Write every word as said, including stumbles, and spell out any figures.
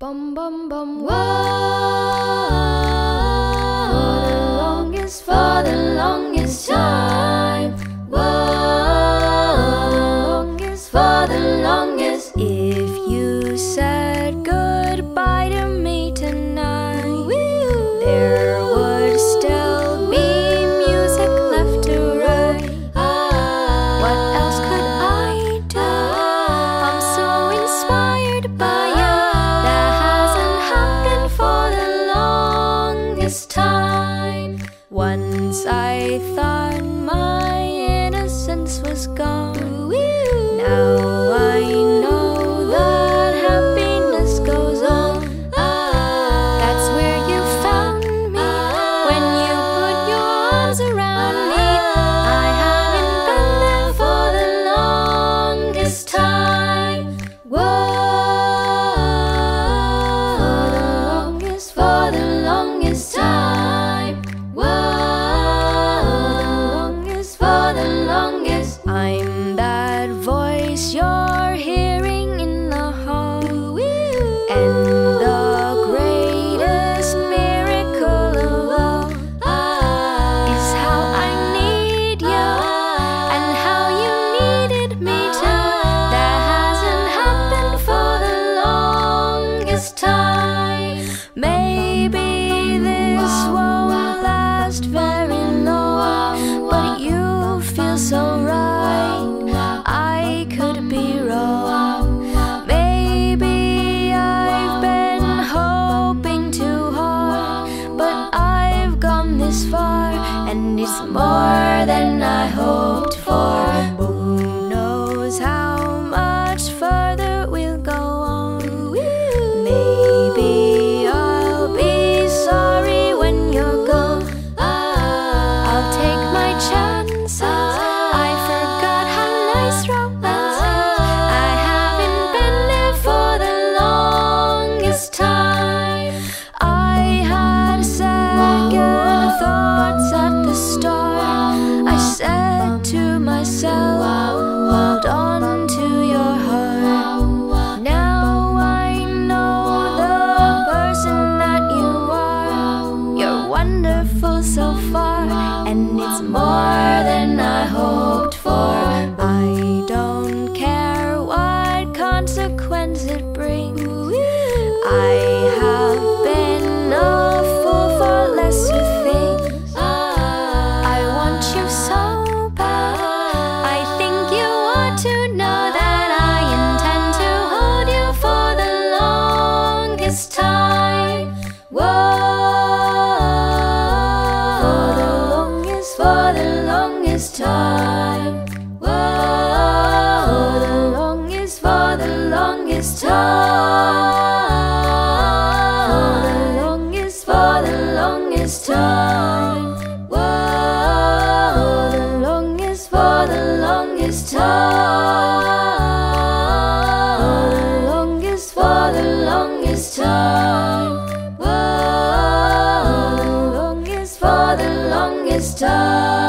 Bum bum bum, whoa. For the longest, for the longest time, whoa. Longest, for the longest. If you said goodbye to me tonight, there would still be music left to write. What else could I do? I'm so inspired by you. Time. Once I thought my innocence was gone. Now I know that happiness goes on. That's where you found me, when you put your arms around me. I haven't been there for the longest time. Whoa, for the longest, for the longest time. I'm that voice you're hearing in the hall, and the greatest miracle of all is how I need you, and how you needed me too. That hasn't happened for the longest time. Maybe this won't last very long, but you feel so right. And it's more than I hoped for. Who knows how much further we'll go on. Maybe I'll be sorry when you're gone. I'll take my chances. I forgot how nice romance is. I haven't been there for the longest time. I had second thoughts at the start. I said to myself, hold on to your heart. Now I know the person that you are. You're wonderful so far, and it's more than I hoped for. I don't care what consequence it brings. I have been a fool for lesser things. I want you so bad. I think you ought to know that I intend to hold you for the longest time. Whoa, for the longest, for the longest time. Whoa, for the longest, for the longest time. Time. Whoa, the longest, for the longest time. The longest, for the longest time. Whoa, the longest, for the longest time.